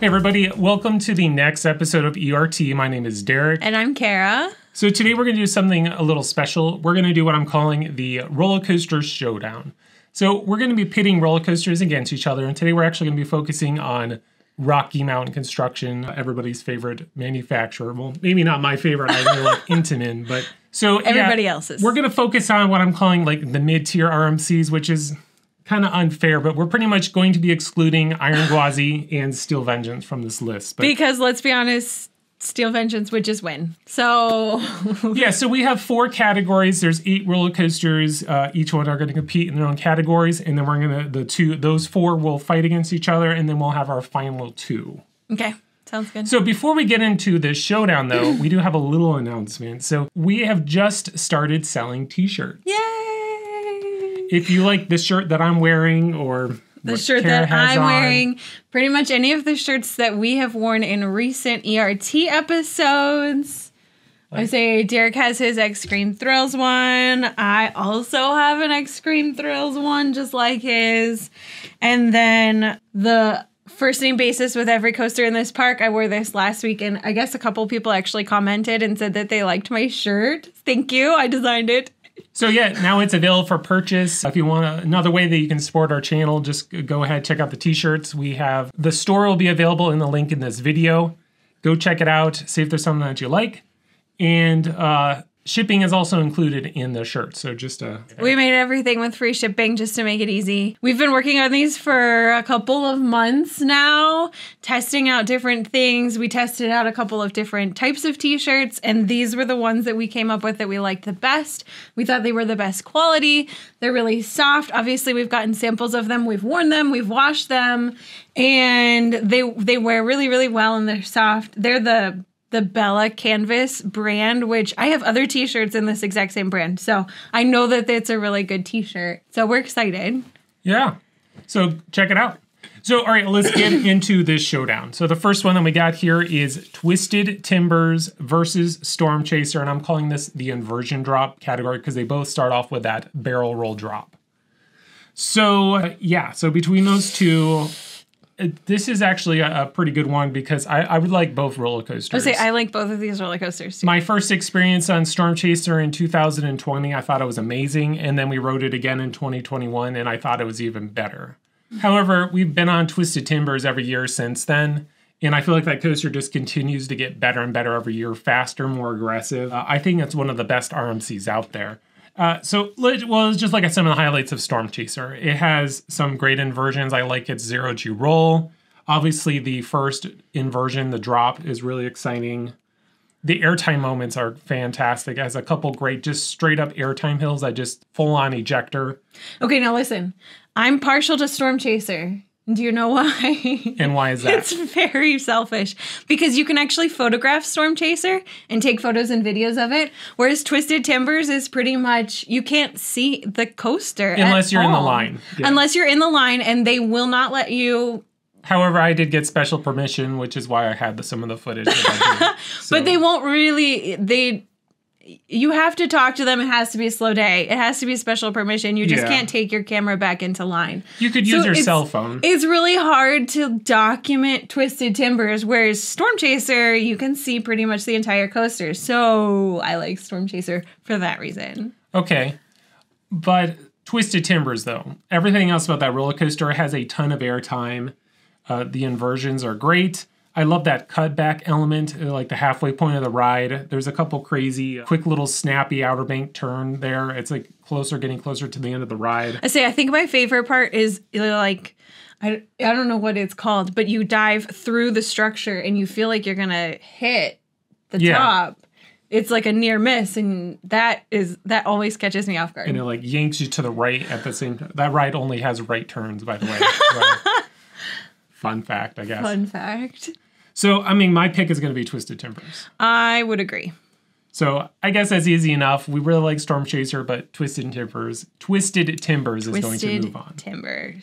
Hey everybody, welcome to the next episode of ERT. My name is Derek. And I'm Kara. So today we're going to do something a little special. We're going to do what I'm calling the Roller Coaster Showdown. So we're going to be pitting roller coasters against each other, and today we're actually going to be focusing on Rocky Mountain Construction, everybody's favorite manufacturer. Well, maybe not my favorite. I really like Intamin, but so everybody else's. We're going to focus on what I'm calling like the mid-tier RMCs, which is kind of unfair, but we're pretty much going to be excluding Iron Gwazi and Steel Vengeance from this list. But because let's be honest, Steel Vengeance would just win. So yeah, so we have four categories. There's 8 roller coasters. Each one are going to compete in their own categories, and then we're going to those four will fight against each other, and then we'll have our final 2. Okay, sounds good. So before we get into this showdown, though, we do have a little announcement. So we have just started selling T-shirts. Yay! If you like the shirt that I'm wearing, or the shirt that I'm wearing, pretty much any of the shirts that we have worn in recent ERT episodes. Like, I say Derek has his X-Scream Thrills one. I also have an X-Scream Thrills one just like his. And then the first name basis with every coaster in this park. I wore this last week, and I guess a couple people actually commented and said that they liked my shirt. Thank you. I designed it. So yeah, now it's available for purchase. If you want another way that you can support our channel, just go ahead, check out the t-shirts. We have the store will be available in the link in this video. Go check it out, see if there's something that you like. And shipping is also included in the shirt. So just we made everything with free shipping just to make it easy. We've been working on these for a couple of months now, testing out different things. We tested out a couple of different types of t-shirts, and these were the ones that we came up with that we liked the best. We thought they were the best quality. They're really soft. Obviously, we've gotten samples of them. We've worn them. We've washed them. And they wear really, really well, and they're soft. They're the Bella Canvas brand, which I have other t-shirts in this exact same brand. So I know that it's a really good t-shirt. So we're excited. Yeah. So check it out. So, all right, let's get into this showdown. So the first one that we got here is Twisted Timbers versus Storm Chaser. And I'm calling this the inversion drop category because they both start off with that barrel roll drop. So yeah, so between those two, this is actually a pretty good one because I would like both roller coasters. I like both of these roller coasters too. My first experience on Storm Chaser in 2020, I thought it was amazing. And then we rode it again in 2021, and I thought it was even better. However, we've been on Twisted Timbers every year since then. And I feel like that coaster just continues to get better and better every year, faster, more aggressive. I think it's one of the best RMCs out there. Well, it's just like some of the highlights of Storm Chaser. It has some great inversions. I like its 0-2 roll. Obviously, the first inversion, the drop, is really exciting. The airtime moments are fantastic. It has a couple great just straight-up airtime hills that just full-on ejector. Okay, now listen. I'm partial to Storm Chaser. Do you know why? And why is that? It's very selfish because you can actually photograph Storm Chaser and take photos and videos of it, whereas Twisted Timbers is pretty much you can't see the coaster unless you're in the line. Yeah. Unless you're in the line, and they will not let you. However, I did get special permission, which is why I had some of the footage that I did. So. But they won't really. You have to talk to them. It has to be a slow day. It has to be special permission. You just can't take your camera back into line. You could use your cell phone. It's really hard to document Twisted Timbers, whereas Storm Chaser, you can see pretty much the entire coaster. So I like Storm Chaser for that reason. Okay. But Twisted Timbers, though, everything else about that roller coaster has a ton of airtime. The inversions are great. I love that cutback element, like the halfway point of the ride. There's a couple crazy, quick little snappy outer bank turn there. It's like getting closer to the end of the ride. I think my favorite part is like, I don't know what it's called, but you dive through the structure and you feel like you're going to hit the top. It's like a near miss, and that always catches me off guard. And it like yanks you to the right at the same time. That ride only has right turns, by the way. Fun fact, I guess. Fun fact. So, I mean, my pick is going to be Twisted Timbers. I would agree. So, I guess that's easy enough. We really like Storm Chaser, but Twisted Timbers is going to move on.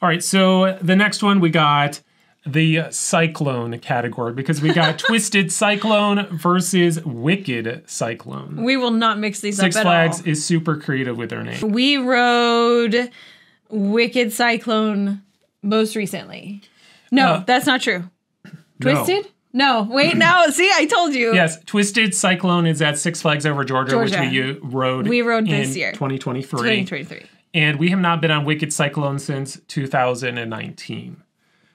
All right, so the next one we got the Cyclone category because we got Twisted Cyclone versus Wicked Cyclone. We will not mix these up at all. Six Flags is super creative with their name. We rode Wicked Cyclone most recently. No, that's not true. Twisted? No, wait, no. See, I told you. Yes, Twisted Cyclone is at Six Flags over Georgia. Which we rode this year, 2023. 2023. And we have not been on Wicked Cyclone since 2019.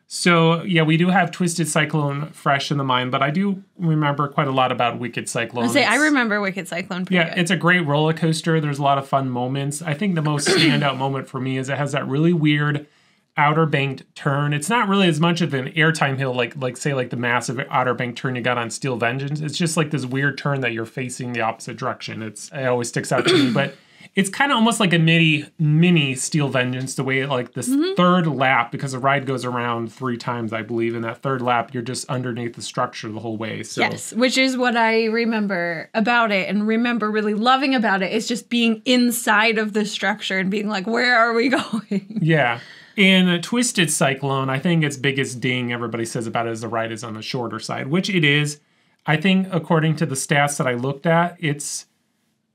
So, yeah, we do have Twisted Cyclone fresh in the mind, but I do remember quite a lot about Wicked Cyclone. I remember Wicked Cyclone pretty good. It's a great roller coaster. There's a lot of fun moments. I think the most standout moment for me is it has that really weird outer banked turn. It's not really as much of an airtime hill like the massive outer bank turn you got on Steel Vengeance. It's just like this weird turn that you're facing the opposite direction. It always sticks out to me, but it's kind of almost like a mini Steel Vengeance, the way like this third lap, because the ride goes around 3 times, I believe. In that third lap, you're just underneath the structure the whole way. So. Yes, which is what I remember about it and remember really loving about it, is just being inside of the structure and being like, where are we going? Yeah. In Twisted Cyclone, I think its biggest ding everybody says about it is the ride is on the shorter side, which it is. I think according to the stats that I looked at, it's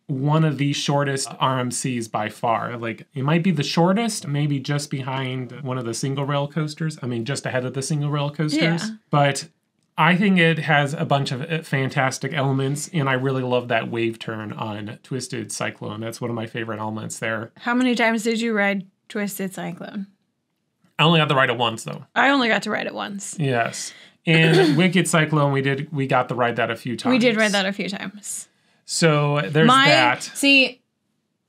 one of the shortest RMCs by far. Like, it might be the shortest, maybe just behind one of the single rail coasters. I mean, just ahead of the single rail coasters. Yeah. But I think it has a bunch of fantastic elements, and I really love that wave turn on Twisted Cyclone. That's one of my favorite elements there. How many times did you ride Twisted Cyclone? I only got to ride it once, though. I only got to ride it once. Yes. And Wicked Cyclone, we got to ride that a few times. We did ride that a few times. So there's that. See,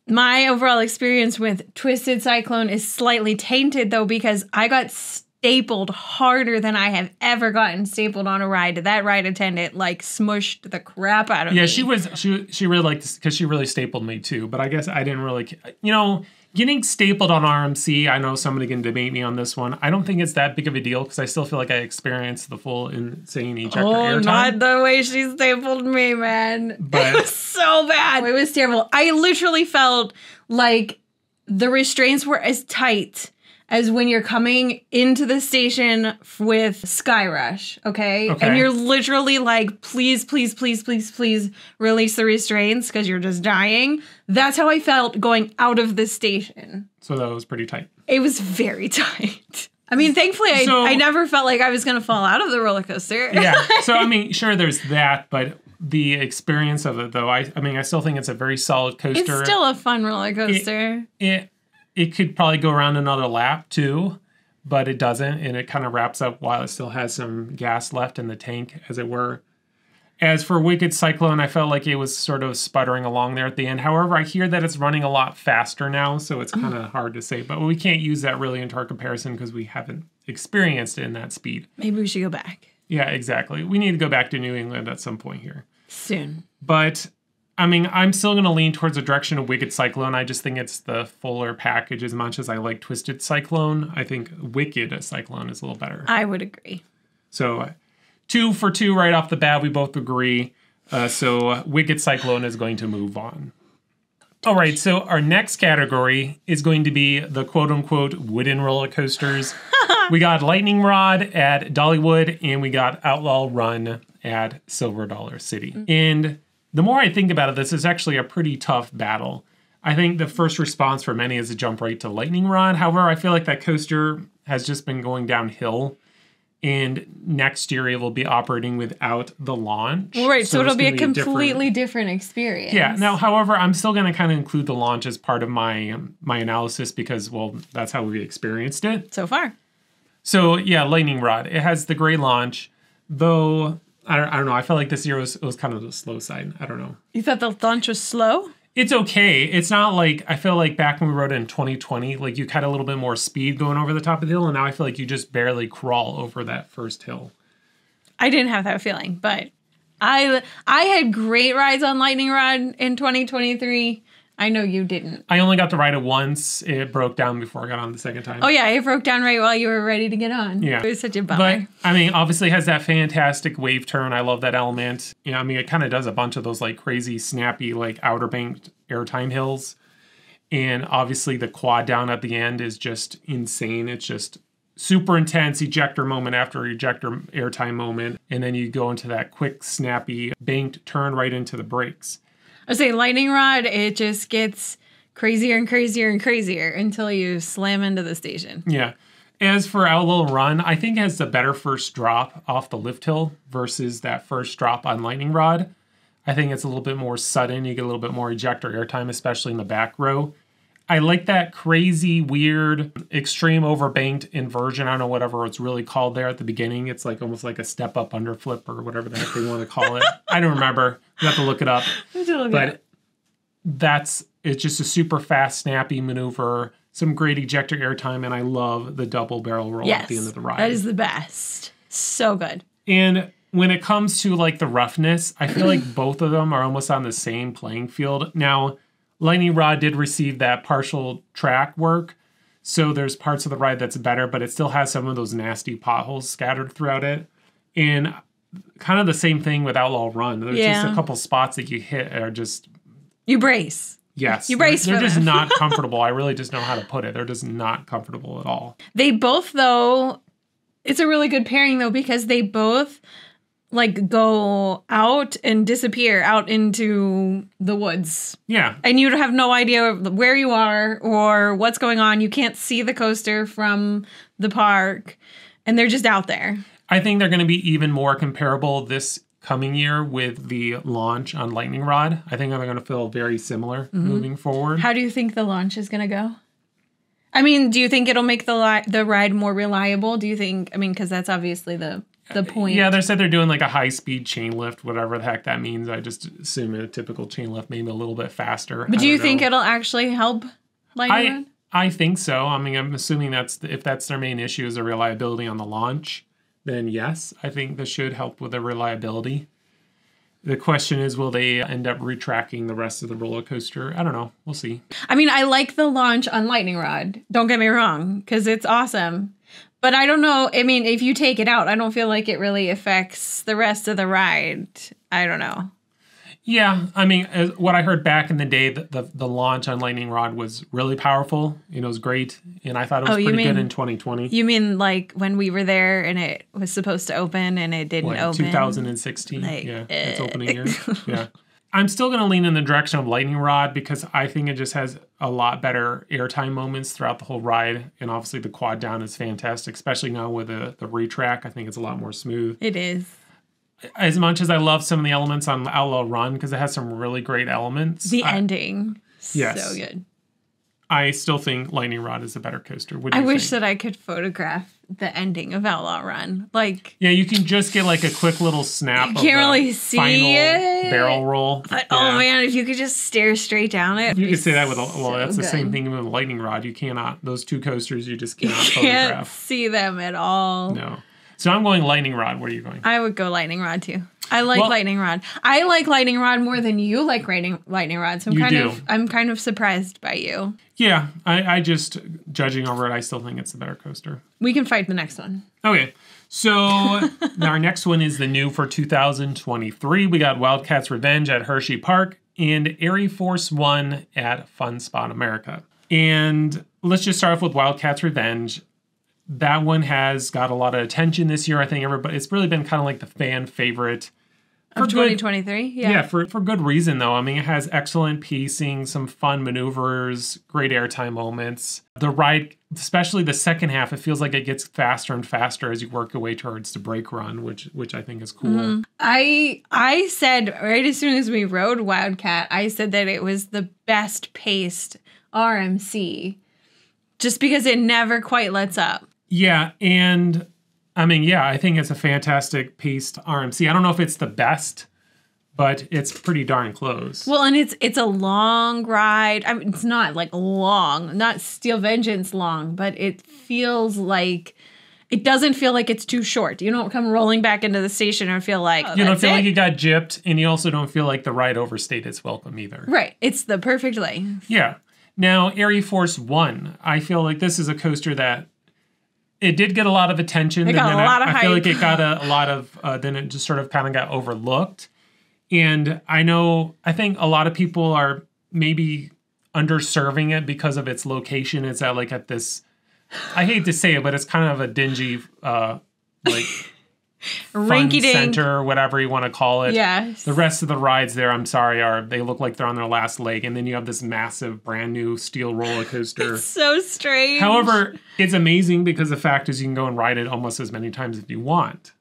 my overall experience with Twisted Cyclone is slightly tainted, though, because I got stapled harder than I have ever gotten stapled on a ride. That ride attendant, like, smushed the crap out of me. Yeah, she really liked this because she really stapled me, too. But I guess I didn't really, you know, getting stapled on RMC, I know somebody can debate me on this one. I don't think it's that big of a deal because I still feel like I experienced the full insane ejector airtime. Oh, not the way she stapled me, man. But it was so bad. It was terrible. I literally felt like the restraints were as tight as when you're coming into the station with Skyrush, okay? And you're literally like, please, please, please, please, please release the restraints because you're just dying. That's how I felt going out of the station. So that was pretty tight. It was very tight. I mean, thankfully, I never felt like I was going to fall out of the roller coaster. Yeah, so I mean, sure, there's that, but the experience of it, though, I mean, I still think it's a very solid coaster. It's still a fun roller coaster. It could probably go around another lap, too, but it doesn't, and it kind of wraps up while it still has some gas left in the tank, as it were. As for Wicked Cyclone, I felt like it was sort of sputtering along there at the end. However, I hear that it's running a lot faster now, so it's kind of hard to say. But we can't use that really into our comparison because we haven't experienced it in that speed. Maybe we should go back. Yeah, exactly. We need to go back to New England at some point here. Soon. But I mean, I'm still going to lean towards the direction of Wicked Cyclone. I just think it's the fuller package as much as I like Twisted Cyclone. I think Wicked Cyclone is a little better. I would agree. So 2 for 2 right off the bat. We both agree. So Wicked Cyclone is going to move on. All right. So our next category is going to be the quote unquote wooden roller coasters. We got Lightning Rod at Dollywood and we got Outlaw Run at Silver Dollar City. And the more I think about it, this is actually a pretty tough battle. I think the first response for many is to jump right to Lightning Rod. However, I feel like that coaster has just been going downhill. And next year, it will be operating without the launch. Right, so it'll be a completely different experience. Yeah. Now, however, I'm still going to kind of include the launch as part of my analysis because, well, that's how we experienced it. So far. So, yeah, Lightning Rod. It has the gray launch, though. I don't know. I felt like this year was kind of the slow side. I don't know. You thought the launch was slow? It's okay. It's not like, I feel like back when we rode it in 2020, like you had a little bit more speed going over the top of the hill, and now I feel like you just barely crawl over that first hill. I didn't have that feeling, but I had great rides on Lightning Rod in 2023. I know you didn't. I only got to ride it once. It broke down before I got on the second time. Oh, yeah. It broke down right while you were ready to get on. Yeah. It was such a bummer. But, I mean, obviously has that fantastic wave turn. I love that element. You know, I mean, it kind of does a bunch of those, like, crazy, snappy, like, outer banked airtime hills. And, obviously, the quad down at the end is just insane. It's just super intense ejector moment after ejector airtime moment. And then you go into that quick, snappy, banked turn right into the brakes. I say Lightning Rod, it just gets crazier and crazier and crazier until you slam into the station. Yeah. As for Outlaw Run, I think it has the better first drop off the lift hill versus that first drop on Lightning Rod. I think it's a little bit more sudden. You get a little bit more ejector airtime, especially in the back row. I like that crazy, weird, extreme overbanked inversion. I don't know whatever it's really called there at the beginning. It's like almost like a step up under flip or whatever the heck they want to call it. I don't remember. You have to look it up. It's just a super fast, snappy maneuver. Some great ejector airtime, and I love the double barrel roll at the end of the ride. That is the best. So good. And when it comes to like the roughness, I feel like both of them are almost on the same playing field now. Lightning Rod did receive that partial track work, so there's parts of the ride that's better, but it still has some of those nasty potholes scattered throughout it. And kind of the same thing with Outlaw Run. There's just a couple spots that you hit are just... You brace. Yes. You brace for them. They're just not comfortable. I really just know how to put it. They're just not comfortable at all. They both, though... It's a really good pairing, though, because they both... like go out and disappear out into the woods. Yeah. And you have no idea where you are or what's going on. You can't see the coaster from the park, and they're just out there. I think they're going to be even more comparable this coming year with the launch on Lightning Rod. I think they're going to feel very similar moving forward. How do you think the launch is going to go? I mean, do you think it'll make the ride more reliable? Do you think, I mean, because that's obviously the point. Yeah, they said they're doing like a high-speed chain lift, whatever the heck that means. I just assume a typical chain lift, maybe a little bit faster. But do you think it'll actually help Lightning Rod? I think so. I mean, I'm assuming that's if that's their main issue is the reliability on the launch, then yes, I think this should help with the reliability. The question is, will they end up retracking the rest of the roller coaster? I don't know. We'll see. I mean, I like the launch on Lightning Rod. Don't get me wrong, because it's awesome. But I don't know. I mean, if you take it out, I don't feel like it really affects the rest of the ride. I don't know. Yeah. I mean, what I heard back in the day, the launch on Lightning Rod was really powerful. It was great. And I thought it was pretty good in 2020. You mean like when we were there and it was supposed to open and it didn't open? 2016. Like, yeah. It's opening year. Yeah. I'm still going to lean in the direction of Lightning Rod because I think it just has a lot better airtime moments throughout the whole ride. And obviously the quad down is fantastic, especially now with the retrack. I think it's a lot more smooth. It is. As much as I love some of the elements on Outlaw Run because it has some really great elements. The ending. Yes. So good. I still think Lightning Rod is a better coaster. I wish that I could photograph the ending of Outlaw Run. Like, yeah, you can just get like a quick little snap. You can't really see it. Barrel roll. But oh man, if you could just stare straight down it. You could say that with that's the same thing with Lightning Rod. You cannot. Those two coasters, you just cannot photograph. You can't see them at all. No. So I'm going Lightning Rod. Where are you going? I would go Lightning Rod too. I like Lightning Rod. I like Lightning Rod more than you like Lightning Rod. So I'm kind of surprised by you. Yeah, I just, judging over it, I still think it's the better coaster. We can fight the next one. Okay, so our next one is the new for 2023. We got Wildcat's Revenge at Hershey Park and ArieForce One at Fun Spot America. And let's just start off with Wildcat's Revenge. That one has got a lot of attention this year. I think everybody, it's really been kind of like the fan favorite. Of 2023? Yeah. Yeah, for good reason, though. I mean, it has excellent pacing, some fun maneuvers, great airtime moments. The ride, especially the second half, it feels like it gets faster and faster as you work your way towards the brake run, which I think is cool. I said, right as soon as we rode Wildcat, I said that it was the best paced RMC just because it never quite lets up. Yeah, and... I mean, yeah, I think it's a fantastic paced RMC. I don't know if it's the best, but it's pretty darn close. Well, and it's a long ride. I mean, it's not like long, not Steel Vengeance long, but it feels like it doesn't feel like it's too short. You don't come rolling back into the station and feel like you don't feel like you got gypped, and you also don't feel like the ride overstayed its welcome either. Right. It's the perfect length. Yeah. Now, ArieForce One, I feel like this is a coaster that. It did get a lot of attention. It got a lot of hype. I feel like it got a lot of, then it just sort of kind of got overlooked. And I think a lot of people are maybe underserving it because of its location. It's at like at this, I hate to say it, but it's kind of a dingy, like Rinky Dink Center, whatever you want to call it. Yes. The rest of the rides there, I'm sorry, they look like they're on their last leg. And then you have this massive brand new steel roller coaster. It's so strange. However, it's amazing because the fact is you can go and ride it almost as many times if you want.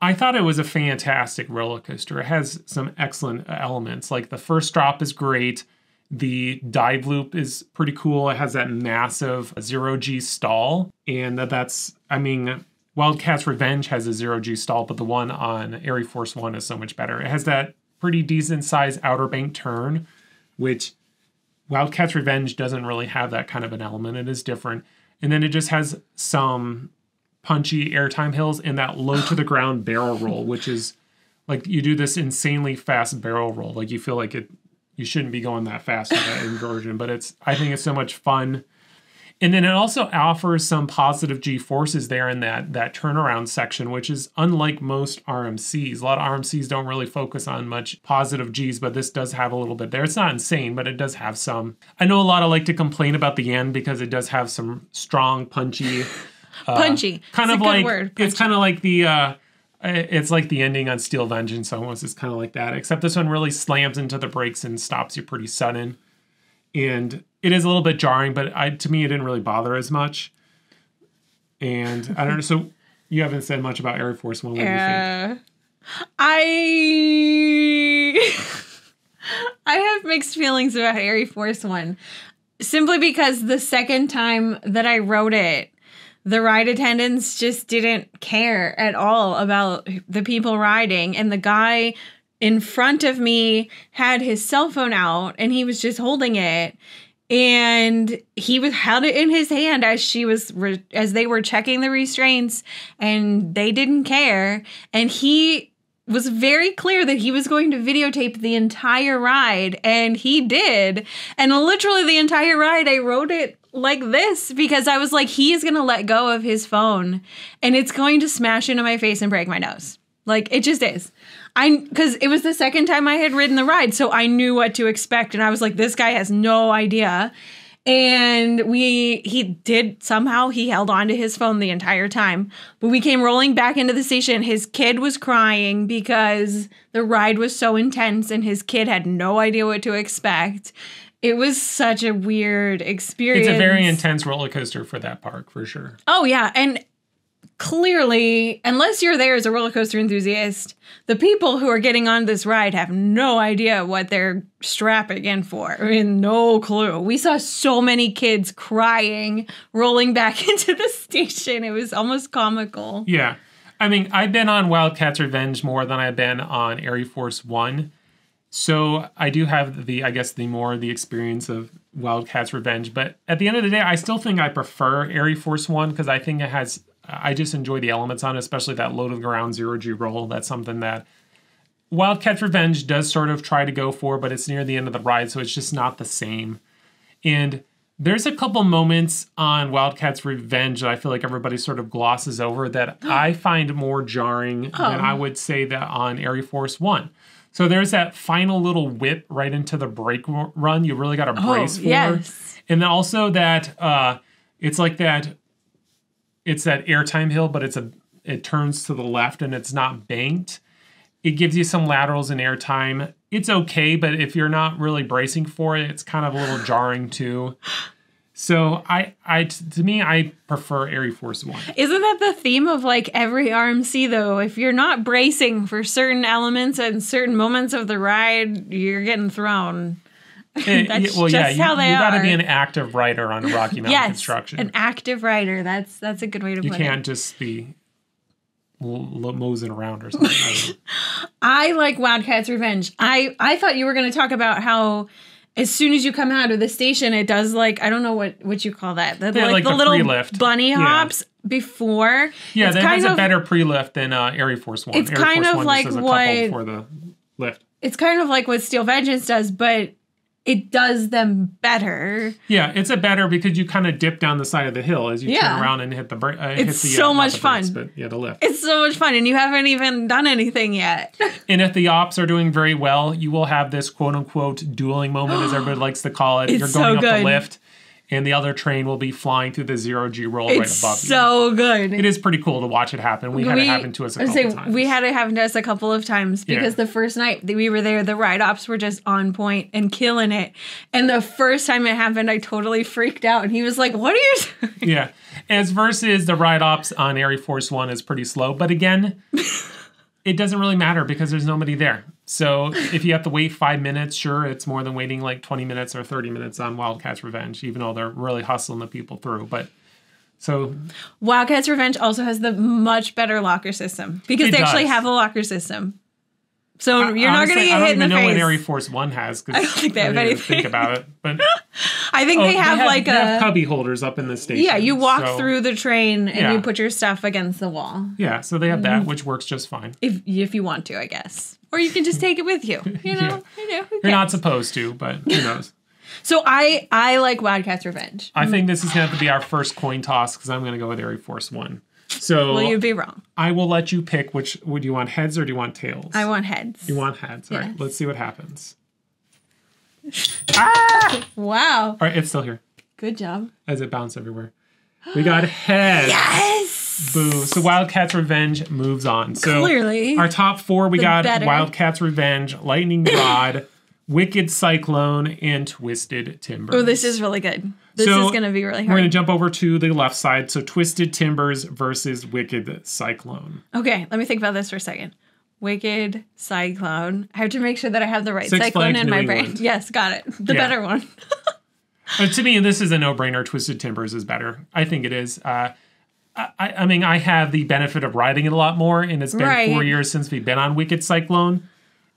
I thought it was a fantastic roller coaster. It has some excellent elements. Like the first drop is great. The dive loop is pretty cool. It has that massive zero-G stall. And that's, I mean, Wildcat's Revenge has a zero-G stall, but the one on ArieForce One is so much better. It has that pretty decent-sized outer bank turn, which Wildcat's Revenge doesn't really have that kind of an element. It is different. And then it just has some punchy airtime hills and that low-to-the-ground barrel roll, which is, like, you do this insanely fast barrel roll. Like, you feel like it... You shouldn't be going that fast with that inversion, but I think it's so much fun. And then it also offers some positive G-forces there in that turnaround section, which is unlike most RMCs. A lot of RMCs don't really focus on much positive Gs, but this does have a little bit there. It's not insane, but it does have some. I know a lot of like to complain about the end because it does have some strong, punchy. Punchy. Kind of like, word, punchy. It's kind of like the... It's like the ending on Steel Vengeance almost. It's kind of like that, except this one really slams into the brakes and stops you pretty sudden. And it is a little bit jarring, but to me, it didn't really bother as much. And I don't know. So you haven't said much about ArieForce One. What do you think? I have mixed feelings about ArieForce One, simply because the second time that I rode it, the ride attendants just didn't care at all about the people riding. And the guy in front of me had his cell phone out and he was just holding it. And he held it in his hand as they were checking the restraints, and they didn't care. And he was very clear that he was going to videotape the entire ride, and he did. And literally the entire ride, I rode it like this because I was like, he is going to let go of his phone and it's going to smash into my face and break my nose. Like, it just is. Because it was the second time I had ridden the ride, so I knew what to expect. And I was like, this guy has no idea. And he held on to his phone the entire time. But we came rolling back into the station. His kid was crying because the ride was so intense and his kid had no idea what to expect. It was such a weird experience. It's a very intense roller coaster for that park, for sure. Oh, yeah. And clearly, unless you're there as a roller coaster enthusiast, the people who are getting on this ride have no idea what they're strapping in for. I mean, no clue. We saw so many kids crying, rolling back into the station. It was almost comical. Yeah. I mean, I've been on Wildcat's Revenge more than I've been on ArieForce One. So I do have the experience of Wildcat's Revenge, but at the end of the day, I still think I prefer ArieForce One because I think I just enjoy the elements on it, especially that low to the ground zero G roll. That's something that Wildcat's Revenge does sort of try to go for, but it's near the end of the ride, so it's just not the same. And there's a couple moments on Wildcat's Revenge that I feel like everybody sort of glosses over that I find more jarring than I would say that on ArieForce One. So there's that final little whip right into the brake run. You really got to brace for. Yes. And then also that it's that airtime hill, but it turns to the left and it's not banked. It gives you some laterals and airtime. It's okay, but if you're not really bracing for it, it's kind of a little jarring too. So I prefer ArieForce One. Isn't that the theme of like every RMC though? If you're not bracing for certain elements and certain moments of the ride, you're getting thrown. That's just how they are. You got to be an active rider on a Rocky Mountain Construction. An active rider. That's a good way to put it. You can't just be mosing around or something. I like Wildcat's Revenge. I thought you were going to talk about how, as soon as you come out of the station, it does like, I don't know what you call that. The little lift. Bunny hops before. Yeah, that has a better pre-lift than ArieForce One. It's kind of like what the lift. It's kind of like what Steel Vengeance does, but it does them better. Yeah, it's a better because you kind of dip down the side of the hill as you turn around and hit the brake. The lift. It's so much fun, and you haven't even done anything yet. And if the ops are doing very well, you will have this quote unquote dueling moment, as everybody likes to call it. You're going up the lift, and the other train will be flying through the zero-G roll right above you. It's so good. It is pretty cool to watch it happen. We had it happen to us a couple of times. We had it happen to us a couple of times because the first night that we were there, the ride-ops were just on point and killing it. And the first time it happened, I totally freaked out. And he was like, what are you doing? Yeah. As versus the ride-ops on ArieForce One is pretty slow. But again, it doesn't really matter because there's nobody there. So if you have to wait 5 minutes, sure, it's more than waiting like 20 minutes or 30 minutes on Wildcat's Revenge, even though they're really hustling the people through. But so Wildcat's Revenge also has the much better locker system because they actually have a locker system. So you're honestly not going to get hit in the face. I don't even know what ArieForce One has because I don't think they have anything. Think about it, but I think they have cubby holders up in the station. Yeah, you walk through the train and you put your stuff against the wall. Yeah, so they have that, which works just fine if you want to, I guess, or you can just take it with you. You know, you're not supposed to, but who knows. So I like Wildcat's Revenge. I think this is going to have to be our first coin toss because I'm going to go with ArieForce One. So will you be wrong? I will let you pick which. Would you want heads or do you want tails? I want heads. You want heads. All right, let's see what happens. Ah! Wow. All right, it's still here. Good job. As it bounced everywhere. We got heads. Yes! Boo. So Wildcat's Revenge moves on. So clearly. Our top four, we got Wildcat's Revenge, Lightning Rod, Wicked Cyclone, and Twisted Timbers. Oh, this is really good. This is going to be really hard. We're going to jump over to the left side. So Twisted Timbers versus Wicked Cyclone. Okay, let me think about this for a second. Wicked Cyclone. I have to make sure that I have the right Cyclone in my brain. Yes, got it. The better one. To me, this is a no-brainer. Twisted Timbers is better. I think it is. I mean, I have the benefit of riding it a lot more, and it's been 4 years since we've been on Wicked Cyclone.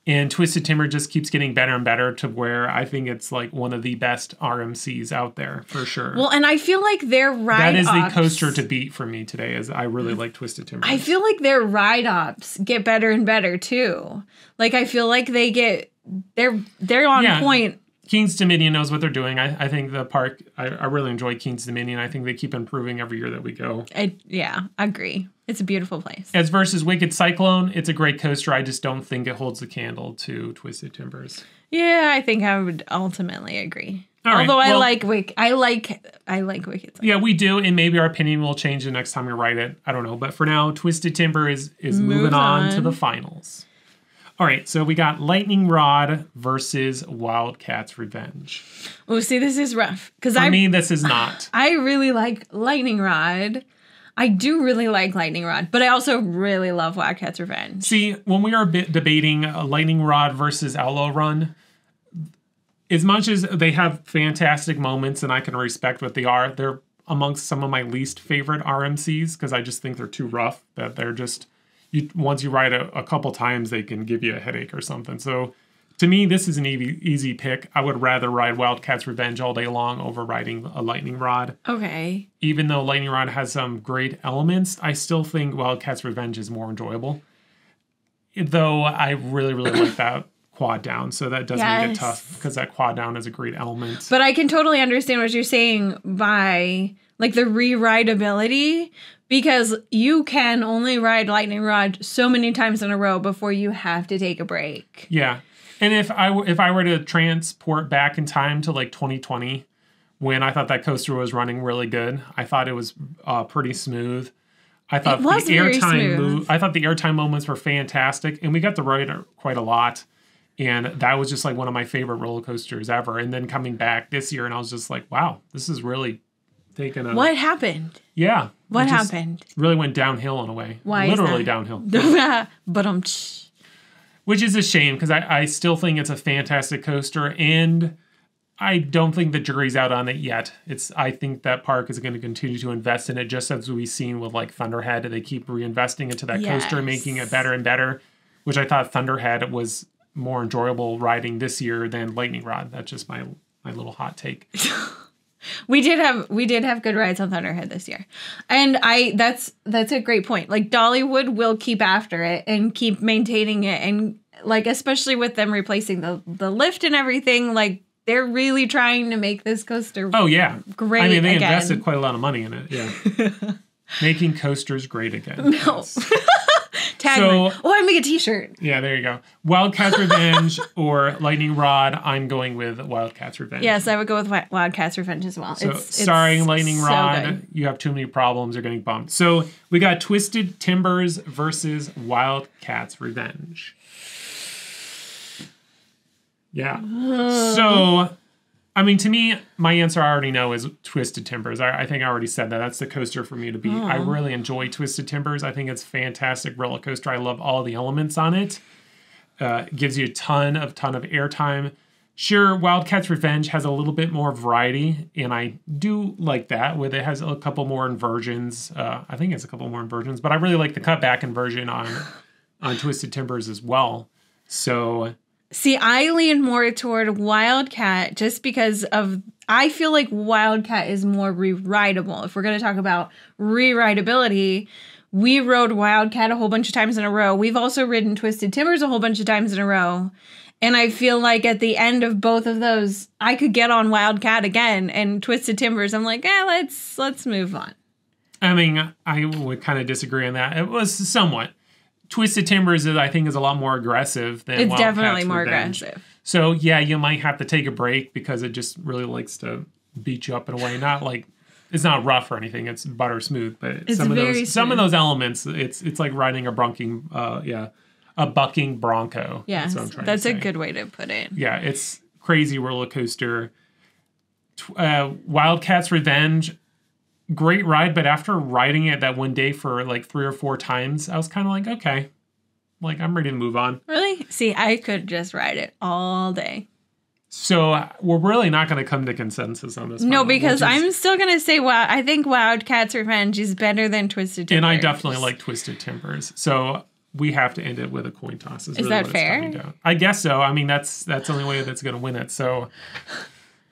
And Twisted Timber just keeps getting better and better to where I think it's like one of the best RMCs out there for sure. Well, and I feel like their ride-ops... That is the coaster to beat for me today is I really like Twisted Timber. I feel like their ride-ops get better and better too. Like I feel like they get... They're on point. King's Dominion knows what they're doing. I think the park... I really enjoy King's Dominion. I think they keep improving every year that we go. I agree. It's a beautiful place. As versus Wicked Cyclone, it's a great coaster. I just don't think it holds a candle to Twisted Timbers. Yeah, I think I would ultimately agree. All right, although I like Wicked Cyclone. Yeah, we do, and maybe our opinion will change the next time we write it. I don't know, but for now, Twisted Timber is moving on to the finals. All right, so we got Lightning Rod versus Wildcat's Revenge. Oh, see, this is rough. For me, this is not. I really like Lightning Rod. I do really like Lightning Rod, but I also really love Wildcat's Revenge. See, when we are debating Lightning Rod versus Outlaw Run, as much as they have fantastic moments and I can respect what they are, they're amongst some of my least favorite RMCs because I just think they're too rough, that they're just... Once you ride a couple times, they can give you a headache or something. So to me, this is an easy pick. I would rather ride Wildcat's Revenge all day long over riding a Lightning Rod. Okay. Even though Lightning Rod has some great elements, I still think Wildcat's Revenge is more enjoyable. Though I really, really like that quad down. So that does make it tough because that quad down is a great element. But I can totally understand what you're saying by like the re-rideability. Because you can only ride Lightning Rod so many times in a row before you have to take a break. Yeah. And if I were to transport back in time to like 2020, when I thought that coaster was running really good, I thought it was pretty smooth. I thought the airtime moments were fantastic. And we got to ride it quite a lot. And that was just like one of my favorite roller coasters ever. And then coming back this year, and I was just like, wow, this is really taking a... What happened? Yeah. What happened? Really went downhill in a way. Why? Literally downhill. Which is a shame because I still think it's a fantastic coaster and I don't think the jury's out on it yet. I think that park is going to continue to invest in it just as we've seen with like Thunderhead. They keep reinvesting into that coaster, making it better and better, which I thought Thunderhead was more enjoyable riding this year than Lightning Rod. That's just my little hot take. We did have good rides on Thunderhead this year. And that's a great point. Like Dollywood will keep after it and keep maintaining it, and like especially with them replacing the lift and everything, like they're really trying to make this coaster great. I mean, they invested quite a lot of money in it. Yeah. Making coasters great again. No. tagline. So, oh, I make a t-shirt. Yeah, there you go. Wildcat's Revenge or Lightning Rod. I'm going with Wildcat's Revenge. Yes, I would go with Wildcat's Revenge as well. So it's starring Lightning Rod. So you have too many problems. You're getting bumped. So we got Twisted Timbers versus Wildcat's Revenge. Yeah. So, I mean, to me, my answer I already know is Twisted Timbers. I think I already said that. That's the coaster for me to beat. I really enjoy Twisted Timbers. I think it's a fantastic roller coaster. I love all the elements on it. Gives you a ton of airtime. Sure, Wildcat's Revenge has a little bit more variety, and I do like that. With it has a couple more inversions. I think it's a couple more inversions, but I really like the cutback inversion on Twisted Timbers as well. So. See, I lean more toward Wildcat just because of, I feel like Wildcat is more re-rideable. If we're going to talk about re-rideability, we rode Wildcat a whole bunch of times in a row. We've also ridden Twisted Timbers a whole bunch of times in a row. And I feel like at the end of both of those, I could get on Wildcat again and Twisted Timbers. I'm like, let's move on. I mean, I would kind of disagree on that. It was somewhat. Twisted Timbers, I think, is a lot more aggressive than Wildcat's Revenge. It's definitely more aggressive. So, yeah, you might have to take a break because it just really likes to beat you up in a way. Not like, it's not rough or anything. It's butter smooth. But it's some of those elements, it's like riding a bucking bronco. Yeah, that's a good way to put it. Yeah, it's crazy roller coaster. Wildcat's Revenge. Great ride, but after riding it that one day for like 3 or 4 times, I was kind of like, okay, like I'm ready to move on. Really? See, I could just ride it all day. So we're really not going to come to consensus on this. No, because I'm still going to say, wow, I think Wildcat's Revenge is better than Twisted Timbers. And I definitely like Twisted Timbers. So we have to end it with a coin toss. Is that fair? I guess so. I mean, that's the only way that's going to win it. So.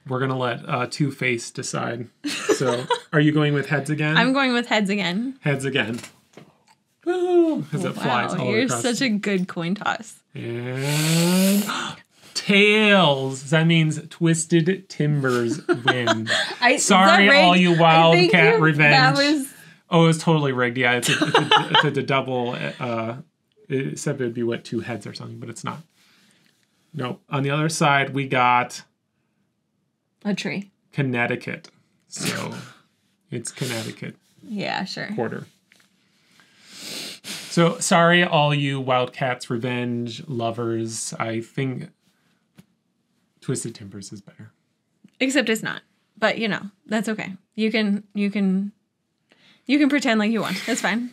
We're going to let Two-Face decide. So are you going with heads again? I'm going with heads again. Heads again. Woo! Because it flies all you're across. You're such a good coin toss. And tails. That means Twisted Timbers wins. Sorry, all you Wildcat Revenge. That was... Oh, it was totally rigged. Yeah, it's a double, except it would be, 2 heads or something, but it's not. No. On the other side, we got... A tree. Connecticut. So it's Connecticut. Yeah, sure. Quarter. So sorry, all you Wildcat's Revenge lovers. I think Twisted Timbers is better. Except it's not. But you know, that's okay. You can pretend like you won. That's fine.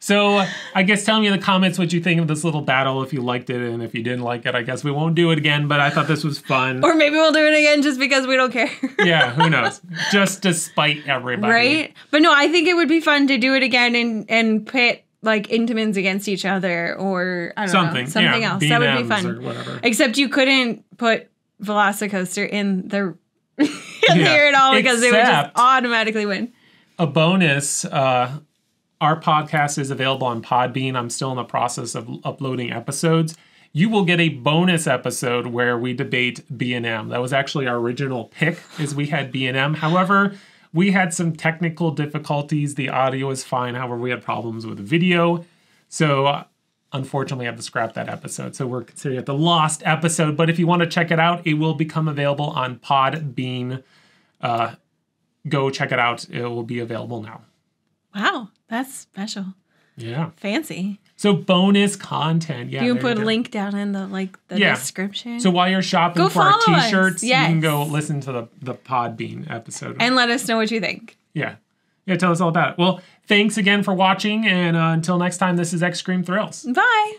So I guess tell me in the comments what you think of this little battle, if you liked it, and if you didn't like it, I guess we won't do it again, but I thought this was fun. Or maybe we'll do it again just because we don't care. Yeah, who knows? Just to spite everybody. Right? But no, I think it would be fun to do it again and pit like Intamins against each other or I don't know. Something else. That would be fun. Or whatever. Except you couldn't put Velocicoaster in the there at all because they would just automatically win. A bonus, our podcast is available on Podbean. I'm still in the process of uploading episodes. You will get a bonus episode where we debate B&M. That was actually our original pick, is we had B&M. However, we had some technical difficulties. The audio is fine. However, we had problems with the video. So unfortunately, I have to scrap that episode. So we're considering it the lost episode. But if you want to check it out, it will become available on Podbean. Go check it out. It will be available now. Wow. That's special. Yeah. Fancy. So bonus content. Yeah. You can put a link down in the description. So while you're shopping for our t-shirts, you can go listen to the Podbean episode. And let us know what you think. Yeah. Yeah, tell us all about it. Well, thanks again for watching, and until next time, this is X-Scream Thrills. Bye.